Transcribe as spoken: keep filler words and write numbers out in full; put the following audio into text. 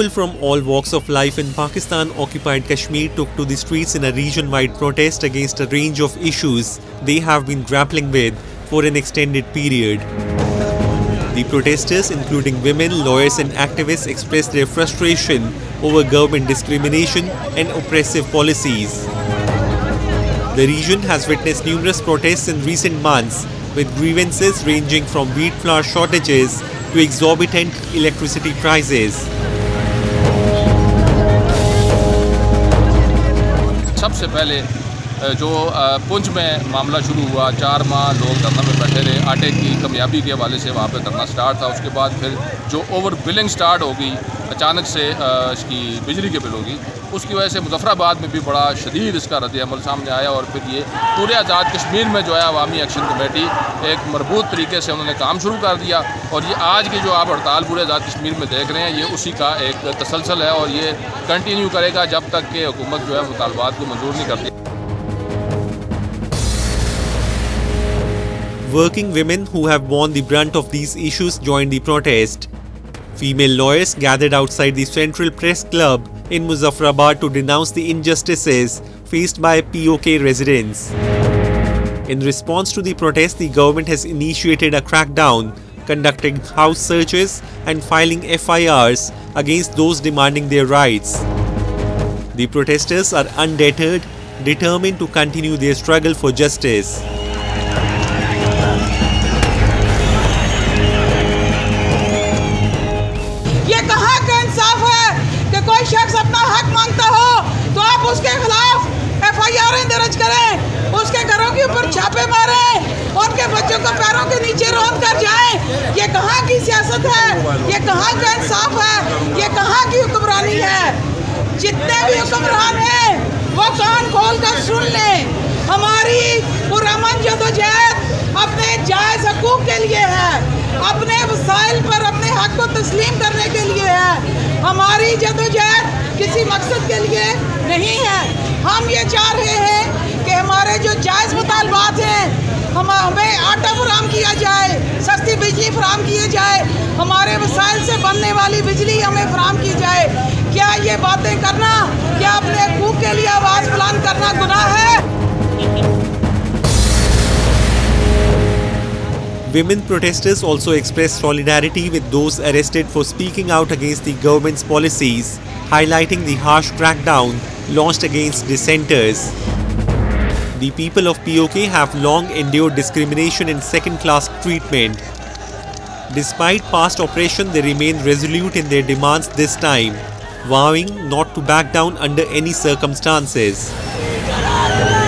People from all walks of life in Pakistan occupied Kashmir took to the streets in a region-wide protest against a range of issues they have been grappling with for an extended period. The protesters, including women, lawyers and activists, expressed their frustration over government discrimination and oppressive policies. The region has witnessed numerous protests in recent months, with grievances ranging from wheat flour shortages to exorbitant electricity prices. सबसे पहले जो पुंछ में मामला शुरू हुआ, चार माह लोग धरना में बैठे रहे, आटे की कमयाबी के हवाले से वहाँ पर धरना स्टार्ट था। उसके बाद फिर जो ओवर बिलिंग स्टार्ट हो गई, अचानक से इसकी बिजली के बिल होगी, उसकी वजह से मुजफ्फराबाद में भी बड़ा शदीद इसका रद्दअमल सामने आया। और फिर ये पूरे आज़ाद कश्मीर में जो है अवामी एक्शन कमेटी एक मरबूत तरीके से उन्होंने काम शुरू कर दिया। और ये आज की जो आप हड़ताल पूरे आज़ाद कश्मीर में देख रहे हैं, ये उसी का एक तसलसल है और ये कंटिन्यू करेगा जब तक कि हुकूमत जो है मुतालबात को मंजूर नहीं करती। Working women who have borne the brunt of these issues joined the protest. Female lawyers gathered outside the Central Press Club in Muzaffarabad to denounce the injustices faced by P O K residents. In response to the protest, the government has initiated a crackdown, conducting house searches and filing F I Rs against those demanding their rights. The protesters are undeterred, determined to continue their struggle for justice. कोई शख्स अपना हक मांगता हो तो आप उसके खिलाफ एफ आई आर दर्ज करें, उसके घरों के ऊपर छापे मारें, उनके बच्चों को पैरों के नीचे रौंद कर जाए। ये कहाँ की सियासत है, ये कहाँ का इंसाफ है, ये कहाँ की हुक्मरानी है। जितने भी हुक्मरान हैं वो कान खोल कर सुन लें, हमारी पुरअमन जदोजहद अपने जायज़ हकूक़ के लिए है, अपने वसाइल पर अपने हक को तस्लीम करने के लिए है। हमारी जदोजहद किसी मकसद के लिए नहीं है। हम ये चाह रहे हैं कि हमारे जो जायज़ मुतालबात हैं, हम हमें आटा फराम किया जाए, सस्ती बिजली फराम किए जाए, हमारे वसाइल से बनने वाली बिजली हमें फराम की जाए। क्या ये बातें करना, क्या अपने हकूक़ के लिए आवाज़ बुलंद करना गुनाह है? Women protesters also expressed solidarity with those arrested for speaking out against the government's policies, highlighting the harsh crackdown launched against dissenters. The people of P O K have long endured discrimination and second-class treatment. Despite past oppression, they remain resolute in their demands this time, vowing not to back down under any circumstances.